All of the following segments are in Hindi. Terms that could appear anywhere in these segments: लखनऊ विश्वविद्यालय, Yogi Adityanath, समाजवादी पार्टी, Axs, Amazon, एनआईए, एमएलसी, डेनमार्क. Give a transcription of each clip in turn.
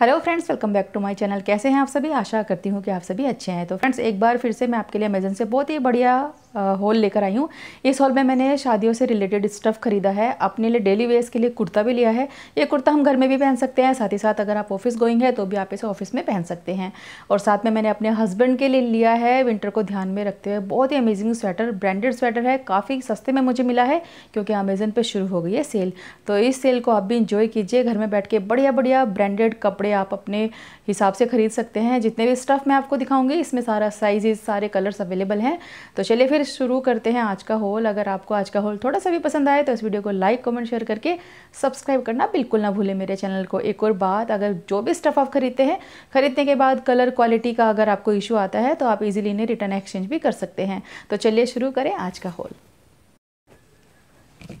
Hello friends, welcome back to my channel. कैसे हैं आप सभी? आशा करती हूँ कि आप सभी अच्छे हैं। तो फ्रेंड्स, एक बार फिर से मैं आपके लिए अमेज़न से बहुत ही बढ़िया हॉल लेकर आई हूँ। इस हॉल में मैंने शादियों से रिलेटेड स्टफ़ ख़रीदा है। अपने लिए डेली वेयर के लिए कुर्ता भी लिया है। ये कुर्ता हम घर में भी पहन सकते हैं, साथ ही साथ अगर आप ऑफिस गोइंग है तो भी आप इसे ऑफिस में पहन सकते हैं। और साथ में मैंने अपने हस्बैंड के लिए लिया है, विंटर को ध्यान में रखते हुए, बहुत ही अमेजिंग स्वेटर, ब्रांडेड स्वेटर है। काफ़ी सस्ते में मुझे मिला है क्योंकि अमेज़न पर शुरू हो गई है सेल। तो इस सेल को आप भी इंजॉय कीजिए। घर में बैठ के बढ़िया बढ़िया ब्रांडेड कपड़े आप अपने हिसाब से ख़रीद सकते हैं। जितने भी स्टफ़ मैं आपको दिखाऊंगी इसमें सारा साइज़, सारे कलर्स अवेलेबल हैं। तो चलिए फिर शुरू करते हैं आज का हॉल। अगर आपको आज का हॉल थोड़ा सा भी पसंद आए तो इस वीडियो को लाइक, कमेंट, शेयर करके सब्सक्राइब करना बिल्कुल ना भूलें मेरे चैनल को। एक और बात, अगर जो भी स्टफ़ आप ख़रीदते हैं, ख़रीदने के बाद कलर क्वालिटी का अगर आपको इशू आता है तो आप ईजिली इन्हें रिटर्न एक्सचेंज भी कर सकते हैं। तो चलिए शुरू करें आज का हॉल।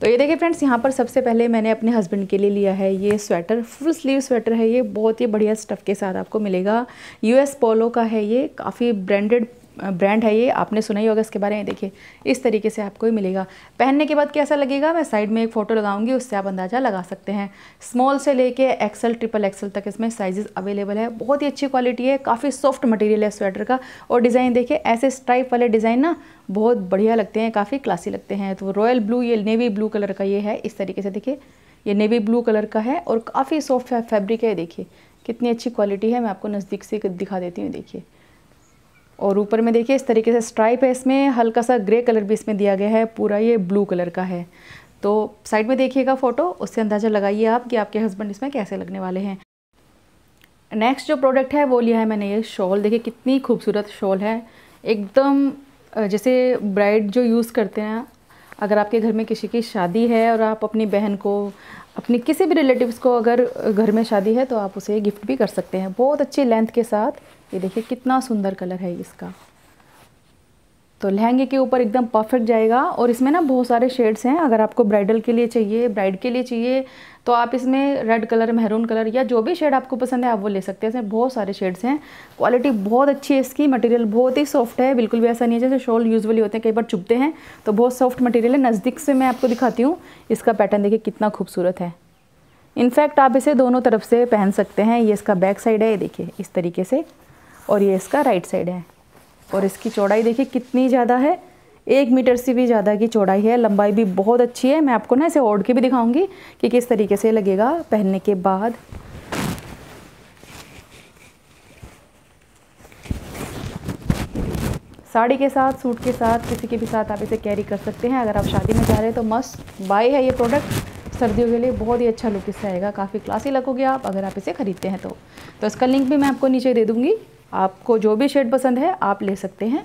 तो ये देखिए फ्रेंड्स, यहाँ पर सबसे पहले मैंने अपने हस्बैंड के लिए लिया है ये स्वेटर। फुल स्लीव स्वेटर है ये, बहुत ही बढ़िया स्टफ़ के साथ आपको मिलेगा। US पोलो का है ये, काफ़ी ब्रांडेड ब्रांड है ये, आपने सुना ही होगा इसके बारे में। देखिए इस तरीके से आपको ही मिलेगा। पहनने के बाद कैसा लगेगा मैं साइड में एक फ़ोटो लगाऊंगी, उससे आप अंदाज़ा लगा सकते हैं। स्मॉल से लेके एक्सेल, ट्रिपल एक्सेल तक इसमें साइजेस अवेलेबल है। बहुत ही अच्छी क्वालिटी है, काफ़ी सॉफ्ट मटेरियल है स्वेटर का। और डिज़ाइन देखिए, ऐसे स्ट्राइप वाले डिज़ाइन ना बहुत बढ़िया लगते हैं, काफ़ी क्लासी लगते हैं। तो रॉयल ब्लू, ये नेवी ब्लू कलर का ये है। इस तरीके से देखिए, ये नेवी ब्लू कलर का है और काफ़ी सॉफ्ट फैब्रिक है। देखिए कितनी अच्छी क्वालिटी है, मैं आपको नज़दीक से दिखा देती हूँ। देखिए, और ऊपर में देखिए इस तरीके से स्ट्राइप है, इसमें हल्का सा ग्रे कलर भी इसमें दिया गया है। पूरा ये ब्लू कलर का है। तो साइड में देखिएगा फ़ोटो, उससे अंदाज़ा लगाइए आप कि आपके हस्बैंड इसमें कैसे लगने वाले हैं। नेक्स्ट जो प्रोडक्ट है वो लिया है मैंने ये शॉल। देखिए कितनी खूबसूरत शॉल है, एकदम जैसे ब्राइड जो यूज़ करते हैं। अगर आपके घर में किसी की शादी है और आप अपनी बहन को, अपने किसी भी रिलेटिव्स को अगर घर में शादी है तो आप उसे गिफ्ट भी कर सकते हैं। बहुत अच्छी लेंथ के साथ, ये देखिए कितना सुंदर कलर है इसका। तो लहंगे के ऊपर एकदम परफेक्ट जाएगा। और इसमें ना बहुत सारे शेड्स हैं। अगर आपको ब्राइडल के लिए चाहिए, ब्राइड के लिए चाहिए तो आप इसमें रेड कलर, मेहरून कलर या जो भी शेड आपको पसंद है आप वो ले सकते हैं। इसमें बहुत सारे शेड्स हैं। क्वालिटी बहुत अच्छी है इसकी, मटेरियल बहुत ही सॉफ्ट है। बिल्कुल भी ऐसा नहीं है जैसे शॉल यूजुअली होते हैं, कई बार चुभते हैं। तो बहुत सॉफ्ट मटेरियल है। नज़दीक से मैं आपको दिखाती हूँ, इसका पैटर्न देखिए कितना खूबसूरत है। इनफैक्ट आप इसे दोनों तरफ से पहन सकते हैं। ये इसका बैक साइड है, ये देखिए इस तरीके से, और ये इसका राइट साइड है। और इसकी चौड़ाई देखिए कितनी ज़्यादा है, 1 मीटर से भी ज़्यादा की चौड़ाई है। लंबाई भी बहुत अच्छी है। मैं आपको ना इसे ओढ़ के भी दिखाऊंगी कि किस तरीके से लगेगा पहनने के बाद। साड़ी के साथ, सूट के साथ, किसी के भी साथ आप इसे कैरी कर सकते हैं। अगर आप शादी में जा रहे हैं तो मस्ट बाय है ये प्रोडक्ट। सर्दियों के लिए बहुत ही अच्छा लुक इससे आएगा, काफ़ी क्लासी लगोगे आप अगर आप इसे ख़रीदते हैं तो। तो इसका लिंक भी मैं आपको नीचे दे दूँगी, आपको जो भी शेड पसंद है आप ले सकते हैं।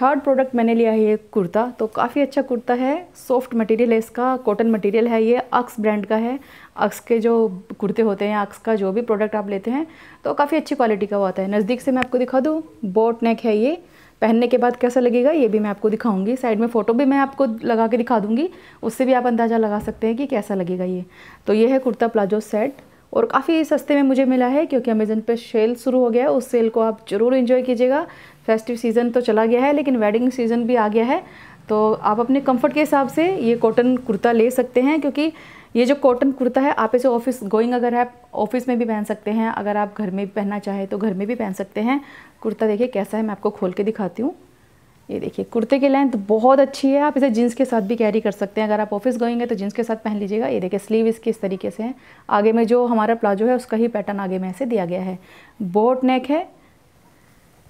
थर्ड प्रोडक्ट मैंने लिया है ये कुर्ता। तो काफ़ी अच्छा कुर्ता है, सॉफ्ट मटेरियल है इसका, कॉटन मटेरियल है ये, अक्स ब्रांड का है। अक्स के जो कुर्ते होते हैं, अक्स का जो भी प्रोडक्ट आप लेते हैं तो काफ़ी अच्छी क्वालिटी का वो आता है। नज़दीक से मैं आपको दिखा दूँ, बोट नेक है ये। पहनने के बाद कैसा लगेगा ये भी मैं आपको दिखाऊंगी, साइड में फ़ोटो भी मैं आपको लगा के दिखा दूँगी, उससे भी आप अंदाज़ा लगा सकते हैं कि कैसा लगेगा ये। तो ये है कुर्ता प्लाजो सेट और काफ़ी सस्ते में मुझे मिला है क्योंकि अमेज़न पे सेल शुरू हो गया है। उस सेल को आप ज़रूर एंजॉय कीजिएगा। फेस्टिव सीज़न तो चला गया है लेकिन वेडिंग सीज़न भी आ गया है, तो आप अपने कंफर्ट के हिसाब से ये कॉटन कुर्ता ले सकते हैं। क्योंकि ये जो कॉटन कुर्ता है आप इसे ऑफिस गोइंग, अगर आप ऑफिस में भी पहन सकते हैं, अगर आप घर में भी पहनना चाहें तो घर में भी पहन सकते हैं। कुर्ता देखिए कैसा है, मैं आपको खोल के दिखाती हूँ। ये देखिए कुर्ते की लेंथ बहुत अच्छी है, आप इसे जीन्स के साथ भी कैरी कर सकते हैं। अगर आप ऑफिस गोइंग है तो जीन्स के साथ पहन लीजिएगा। ये देखिए स्लीव इसकी इस तरीके से है। आगे में जो हमारा प्लाजो है उसका ही पैटर्न आगे में ऐसे दिया गया है। बोट नेक है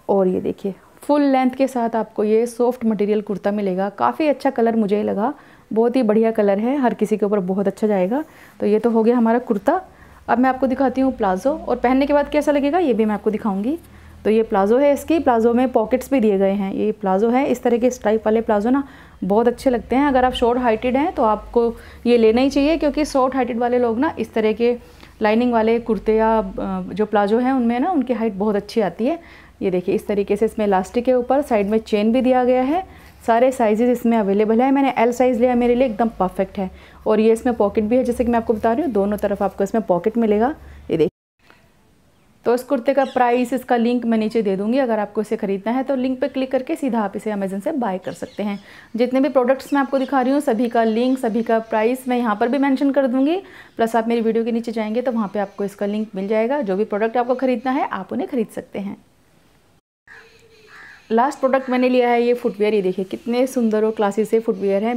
और ये देखिए फुल लेंथ के साथ आपको ये सॉफ्ट मटेरियल कुर्ता मिलेगा। काफ़ी अच्छा कलर मुझे लगा, बहुत ही बढ़िया कलर है, हर किसी के ऊपर बहुत अच्छा जाएगा। तो ये तो हो गया हमारा कुर्ता। अब मैं आपको दिखाती हूँ प्लाजो, और पहनने के बाद कैसा लगेगा ये भी मैं आपको दिखाऊँगी। तो ये प्लाज़ो है इसकी, प्लाज़ो में पॉकेट्स भी दिए गए हैं। ये प्लाज़ो है, इस तरह के स्ट्राइप वाले प्लाज़ो ना बहुत अच्छे लगते हैं। अगर आप शॉर्ट हाइटेड हैं तो आपको ये लेना ही चाहिए क्योंकि शॉर्ट हाइटेड वाले लोग ना इस तरह के लाइनिंग वाले कुर्ते या जो प्लाज़ो हैं उनमें ना उनकी हाइट बहुत अच्छी आती है। ये देखिए इस तरीके से, इसमें इलास्टिक के ऊपर साइड में चेन भी दिया गया है। सारे साइजेज़ इसमें अवेलेबल है। मैंने L साइज़ लिया, मेरे लिए एकदम परफेक्ट है। और ये इसमें पॉकेट भी है, जैसे कि मैं आपको बता रही हूँ, दोनों तरफ आपको इसमें पॉकेट मिलेगा। ये देखिए तो इस कुर्ते का प्राइस, इसका लिंक मैं नीचे दे दूँगी। अगर आपको इसे खरीदना है तो लिंक पे क्लिक करके सीधा आप इसे अमेज़न से बाय कर सकते हैं। जितने भी प्रोडक्ट्स मैं आपको दिखा रही हूँ सभी का लिंक, सभी का प्राइस मैं यहाँ पर भी मेंशन कर दूँगी। प्लस आप मेरी वीडियो के नीचे जाएंगे तो वहाँ पर आपको इसका लिंक मिल जाएगा। जो भी प्रोडक्ट आपको खरीदना है आप उन्हें खरीद सकते हैं। लास्ट प्रोडक्ट मैंने लिया है ये फुटवेयर। ये देखिए कितने सुंदर और क्लासी से फुटवेयर है।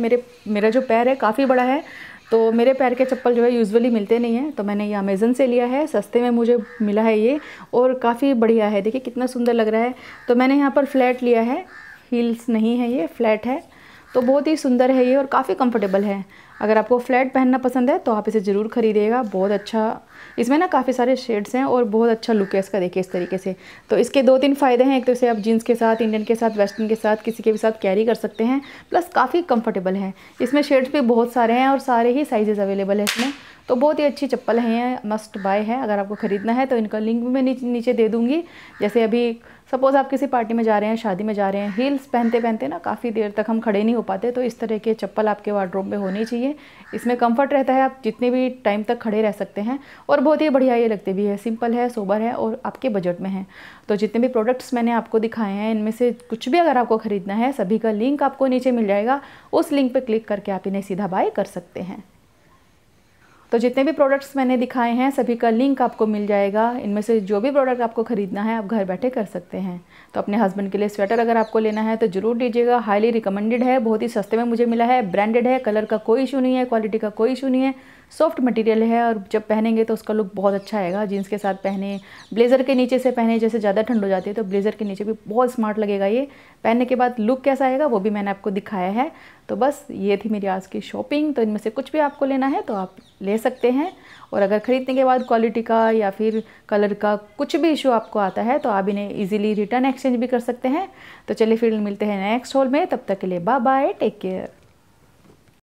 मेरा जो पैर है काफ़ी बड़ा है, तो मेरे पैर के चप्पल जो है यूजुअली मिलते नहीं हैं, तो मैंने ये अमेज़न से लिया है। सस्ते में मुझे मिला है ये और काफ़ी बढ़िया है। देखिए कितना सुंदर लग रहा है। तो मैंने यहाँ पर फ्लैट लिया है, हील्स नहीं है, ये फ्लैट है। तो बहुत ही सुंदर है ये और काफ़ी कंफर्टेबल है। अगर आपको फ्लैट पहनना पसंद है तो आप इसे ज़रूर खरीदिएगा। बहुत अच्छा, इसमें ना काफ़ी सारे शेड्स हैं और बहुत अच्छा लुक है इसका। देखिए इस तरीके से तो इसके 2-3 फ़ायदे हैं। एक तो इसे आप जीन्स के साथ, इंडियन के साथ, वेस्टर्न के साथ, किसी के भी साथ कैरी कर सकते हैं। प्लस काफ़ी कंफर्टेबल है। इसमें शेड्स भी बहुत सारे हैं और सारे ही साइजेज़ अवेलेबल है इसमें। तो बहुत ही अच्छी चप्पल है ये, मस्ट बाय है। अगर आपको ख़रीदना है तो इनका लिंक भी मैं नीचे दे दूँगी। जैसे अभी सपोज़ आप किसी पार्टी में जा रहे हैं, शादी में जा रहे हैं, हील्स पहनते पहनते ना काफ़ी देर तक हम खड़े नहीं हो पाते, तो इस तरह के चप्पल आपके वार्डरोब में होनी चाहिए। इसमें कंफर्ट रहता है, आप जितने भी टाइम तक खड़े रह सकते हैं और बहुत ही बढ़िया ये लगते भी है। सिंपल है, सोबर है और आपके बजट में है। तो जितने भी प्रोडक्ट्स मैंने आपको दिखाए हैं इनमें से कुछ भी अगर आपको ख़रीदना है सभी का लिंक आपको नीचे मिल जाएगा। उस लिंक पर क्लिक करके आप इन्हें सीधा बाय कर सकते हैं। तो जितने भी प्रोडक्ट्स मैंने दिखाए हैं सभी का लिंक आपको मिल जाएगा। इनमें से जो भी प्रोडक्ट आपको खरीदना है आप घर बैठे कर सकते हैं। तो अपने हस्बैंड के लिए स्वेटर अगर आपको लेना है तो ज़रूर लीजिएगा। हाईली रिकमेंडेड है, बहुत ही सस्ते में मुझे मिला है, ब्रांडेड है, कलर का कोई इशू नहीं है, क्वालिटी का कोई इशू नहीं है, सॉफ्ट मटेरियल है और जब पहनेंगे तो उसका लुक बहुत अच्छा आएगा। जीन्स के साथ पहने, ब्लेज़र के नीचे से पहने, जैसे ज़्यादा ठंड हो जाती है तो ब्लेज़र के नीचे भी बहुत स्मार्ट लगेगा ये। पहनने के बाद लुक कैसा आएगा वो भी मैंने आपको दिखाया है। तो बस ये थी मेरी आज की शॉपिंग। तो इनमें से कुछ भी आपको लेना है तो आप ले सकते हैं। और अगर ख़रीदने के बाद क्वालिटी का या फिर कलर का कुछ भी इशू आपको आता है तो आप इन्हें ईजिली रिटर्न एक्सचेंज भी कर सकते हैं। तो चलिए फिर मिलते हैं नेक्स्ट हॉल में, तब तक के लिए बाय बाय, टेक केयर।